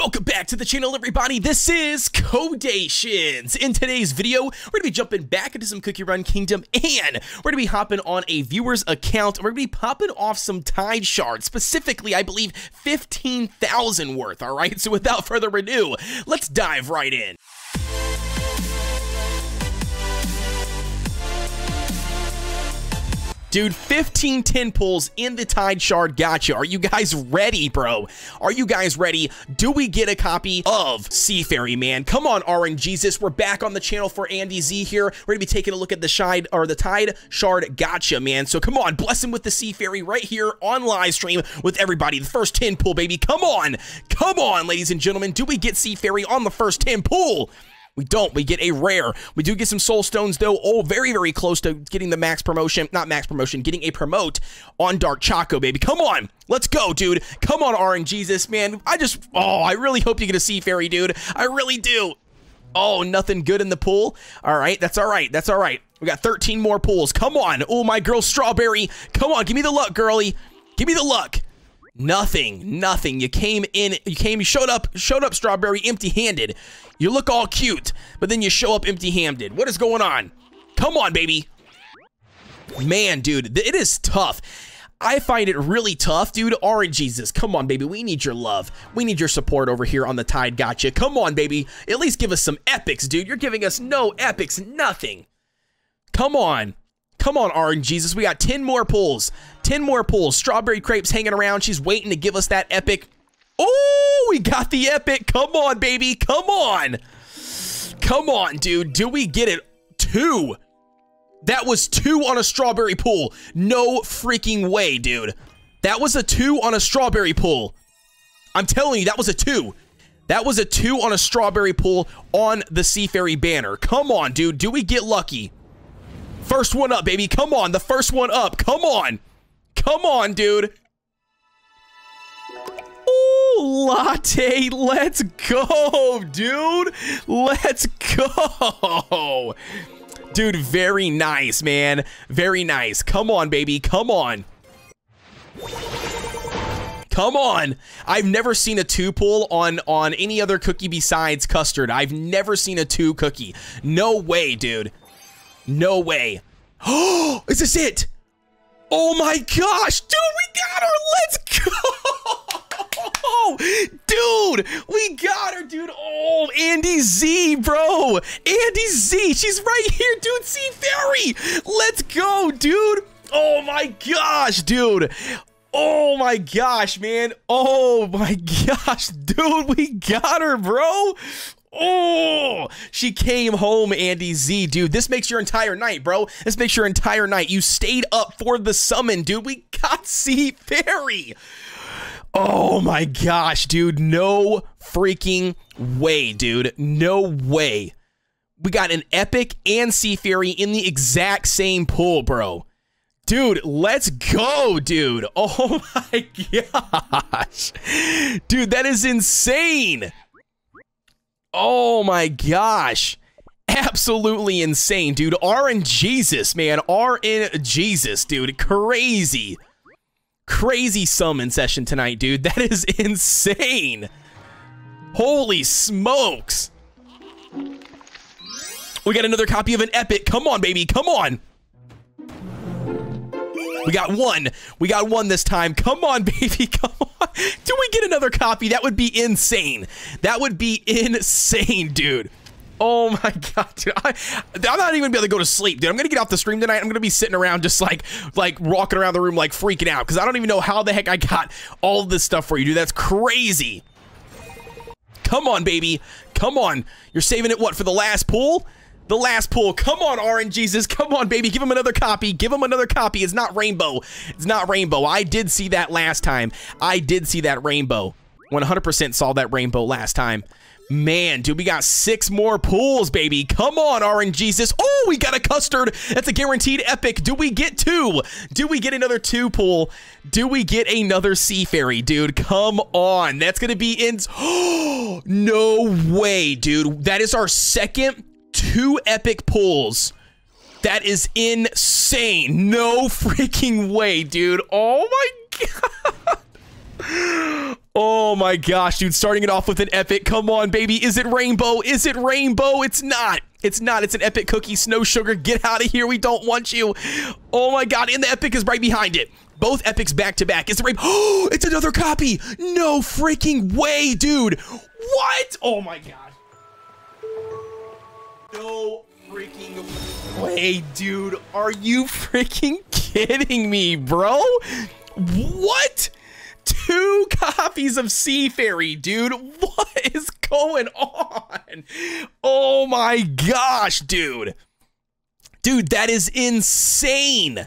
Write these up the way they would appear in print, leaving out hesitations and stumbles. Welcome back to the channel, everybody. This is Kodeations. In today's video, we're going to be jumping back into some Cookie Run Kingdom, and we're going to be hopping on a viewer's account, and we're going to be popping off some Tide Shards, specifically, I believe, 15,000 worth, all right? So without further ado, let's dive right in. Dude, 15 10 pulls in the Tide Shard. Gotcha. Are you guys ready, bro? Are you guys ready? Do we get a copy of Sea Fairy, man? Come on, RNGesus. We're back on the channel for Andy Z here. We're going to be taking a look at the Tide Shard. Gotcha, man. So come on, bless him with the Sea Fairy right here on live stream with everybody. The first 10 pull, baby. Come on. Come on, ladies and gentlemen. Do we get Sea Fairy on the first 10 pull? We don't. We get a rare. We do get some soul stones, though. Oh, very, very close to getting the max promotion. Not max promotion. Getting a promote on Dark Choco, baby. Come on. Let's go, dude. Come on, RNGesus, man. I really hope you get a Sea Fairy, dude. I really do. Oh, nothing good in the pool. All right. That's all right. That's all right. We got 13 more pools. Come on. Oh, my girl, Strawberry. Come on. Give me the luck, girly. Give me the luck. Nothing. You showed up, Strawberry, empty-handed. You look all cute, but then you show up empty-handed. What is going on? Come on, baby. Man, dude, it is tough. I find it really tough, dude. RNGesus, come on, baby. We need your love. We need your support over here on the Tide. Gotcha. Come on, baby. At least give us some epics, dude. You're giving us no epics, nothing. Come on. Come on, RNGesus. We got 10 more pulls. 10 more pulls. Strawberry Crepes hanging around. She's waiting to give us that epic. Oh, we got the epic. Come on, baby. Come on. Come on, dude. Do we get it? 2. That was 2 on a strawberry pull. No freaking way, dude. That was a 2 on a strawberry pull. I'm telling you, that was a 2. That was a 2 on a strawberry pull on the Sea Fairy banner. Come on, dude. Do we get lucky? First one up, baby. Come on. The first one up. Come on. Come on, dude. Ooh, latte. Let's go, dude. Let's go. Dude, very nice, man. Very nice. Come on, baby. Come on. Come on. I've never seen a 2 pull on any other cookie besides custard. I've never seen a 2 cookie. No way, dude. No way. Oh, is this it? Oh my gosh, dude, we got her. Let's go. Dude, we got her, dude. Oh, Andy Z, bro. Andy Z, she's right here, dude. Sea Fairy. Let's go, dude. Oh my gosh, dude. Oh my gosh, man. Oh my gosh, dude, we got her, bro. Oh, she came home, Andy Z, dude. This makes your entire night, bro. This makes your entire night. You stayed up for the summon, dude. We got Sea Fairy. Oh my gosh, dude. No freaking way, dude. No way. We got an epic and Sea Fairy in the exact same pool, bro. Dude, let's go, dude. Oh my gosh. Dude, that is insane. Oh my gosh. Absolutely insane, dude. RNGesus, man. RNGesus, dude. Crazy. Crazy summon session tonight, dude. That is insane. Holy smokes. We got another copy of an epic. Come on, baby. Come on. We got one. We got one this time. Come on, baby. Come on. Do we get another copy? That would be insane. That would be insane, dude. Oh, my God, dude. I'm not even going to be able to go to sleep, dude. I'm going to get off the stream tonight. I'm going to be sitting around just, like walking around the room, like, freaking out. Because I don't even know how the heck I got all this stuff for you, dude. That's crazy. Come on, baby. Come on. You're saving it, what, for the last pull? The last pull. Come on, RNGesus. Come on, baby. Give him another copy. Give him another copy. It's not rainbow. It's not rainbow. I did see that last time. I did see that rainbow. 100% saw that rainbow last time. Man, dude, we got 6 more pulls, baby. Come on, RNGesus. Oh, we got a custard. That's a guaranteed epic. Do we get 2? Do we get another 2 pull? Do we get another Sea Fairy, dude? Come on. That's going to be in... Oh, no way, dude. That is our second... 2 epic pulls. That is insane. No freaking way, dude. Oh my God. Oh my gosh, dude, starting it off with an epic. Come on, baby. Is it rainbow? Is it rainbow? It's not. It's not. It's an epic cookie. Snow Sugar, get out of here. We don't want you. Oh my god, and the epic is right behind it. Both epics back to back. It's a rainbow. Oh, it's another copy. No freaking way, dude. What? Oh my god. No freaking way, dude. Are you freaking kidding me, bro? What? 2 copies of Sea Fairy, dude. What is going on? Oh my gosh, dude. Dude, that is insane.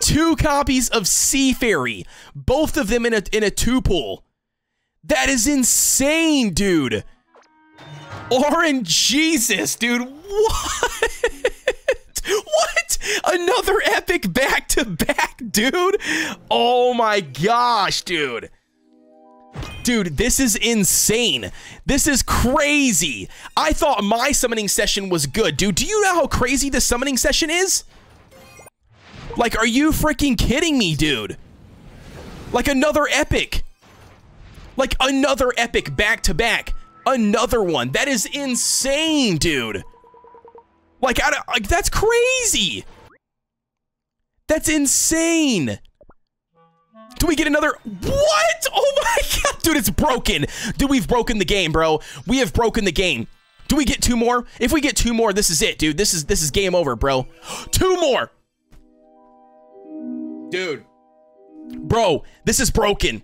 2 copies of Sea Fairy, both of them in a 2 pull. That is insane, dude. RNGesus, dude. What? What? Another epic back to back, dude. Oh my gosh, dude. Dude, this is insane. This is crazy. I thought my summoning session was good, dude. Do you know how crazy the summoning session is? Like, are you freaking kidding me, dude? Like, another epic. Like, another epic back to back. Another one. That is insane, dude. Like, that's crazy. That's insane. Do we get another? What? Oh my god, dude, it's broken. Dude, we've broken the game, bro. We have broken the game. Do we get 2 more? If we get 2 more, this is it, dude. This is game over, bro. 2 more. Dude. Bro, this is broken.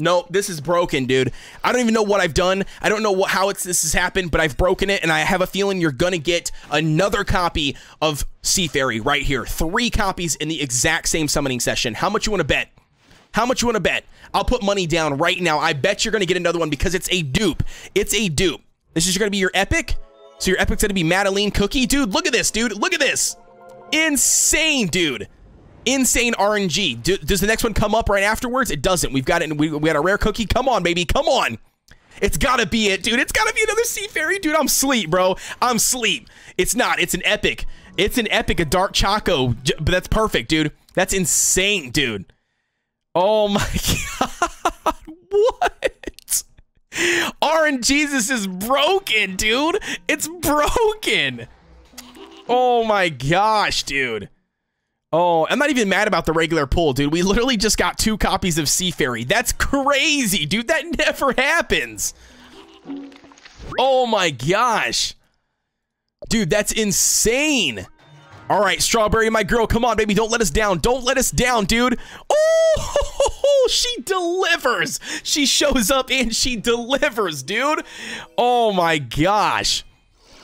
No, this is broken, dude. I don't even know what I've done. I don't know how this has happened, but I've broken it, and I have a feeling you're gonna get another copy of Sea Fairy right here. 3 copies in the exact same summoning session. How much you wanna bet? How much you wanna bet? I'll put money down right now. I bet you're gonna get another one because it's a dupe. It's a dupe. This is gonna be your epic. So your epic's gonna be Madeline Cookie. Dude, look at this, dude. Look at this. Insane, dude. Insane RNG. Does the next one come up right afterwards? It doesn't. We've got it. We got a rare cookie. Come on, baby. Come on. It's gotta be it, dude. It's gotta be another Sea Fairy, dude. I'm sleep, bro. I'm sleep. It's not. It's an epic. It's an epic. A dark choco. But that's perfect, dude. That's insane, dude. Oh my god. What? RNGesus is broken, dude. It's broken. Oh my gosh, dude. Oh, I'm not even mad about the regular pull, dude. We literally just got 2 copies of Sea Fairy. That's crazy, dude. That never happens. Oh my gosh. Dude, that's insane. All right, Strawberry, my girl. Come on, baby. Don't let us down. Don't let us down, dude. Oh, she delivers. She shows up and she delivers, dude. Oh my gosh.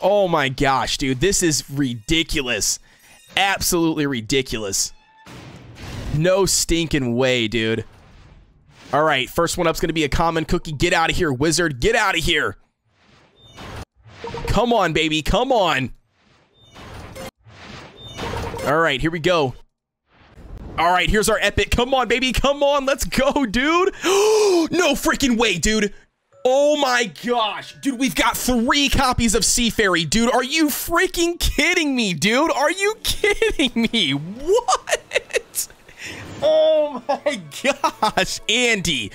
Oh my gosh, dude. This is ridiculous. Absolutely ridiculous. No stinking way, dude. All right, first one up's gonna be a common cookie. Get out of here, wizard. Get out of here. Come on, baby. Come on. All right, here we go. All right, here's our epic. Come on, baby. Come on. Let's go, dude. No freaking way, dude. Oh my gosh, dude, we've got 3 copies of Sea Fairy, dude. Are you freaking kidding me, dude? Are you kidding me? What? Oh my gosh, Andy.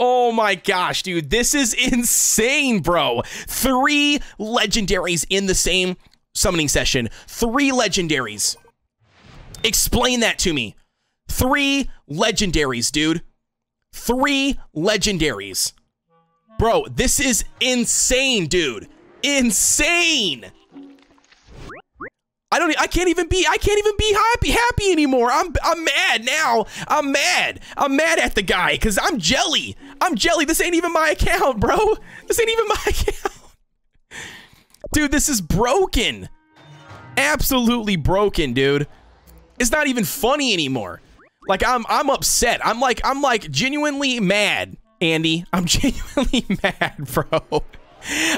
Oh my gosh, dude, this is insane, bro. 3 legendaries in the same summoning session. 3 legendaries. Explain that to me. 3 legendaries, dude. 3 legendaries. Bro, this is insane, dude. Insane. I can't even be happy anymore. I'm mad now. I'm mad at the guy because I'm jelly. I'm jelly. This ain't even my account, bro. This ain't even my account. Dude, this is broken. Absolutely broken, dude. It's not even funny anymore. Like I'm upset. I'm like genuinely mad. Andy, I'm genuinely mad, bro.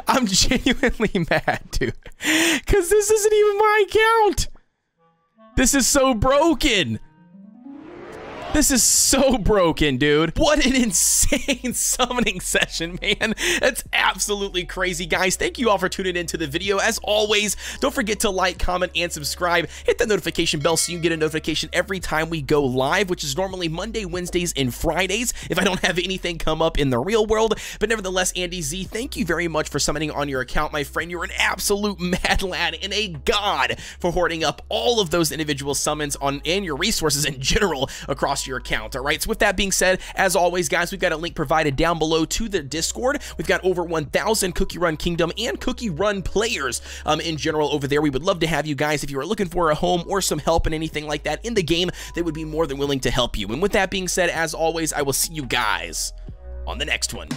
I'm genuinely mad, dude. Because this isn't even my account. This is so broken. This is so broken, dude. What an insane summoning session, man. That's absolutely crazy, guys. Thank you all for tuning into the video. As always, don't forget to like, comment, and subscribe. Hit the notification bell so you get a notification every time we go live, which is normally Monday, Wednesdays, and Fridays if I don't have anything come up in the real world. But nevertheless, Andy Z, thank you very much for summoning on your account, my friend. You're an absolute mad lad and a god for hoarding up all of those individual summons on and your resources in general across your account. All right, so with that being said, as always, guys, we've got a link provided down below to the Discord. We've got over 1,000 Cookie Run Kingdom and Cookie Run players in general over there. We would love to have you guys. If you are looking for a home or some help and anything like that in the game, they would be more than willing to help you. And with that being said, as always, I will see you guys on the next one.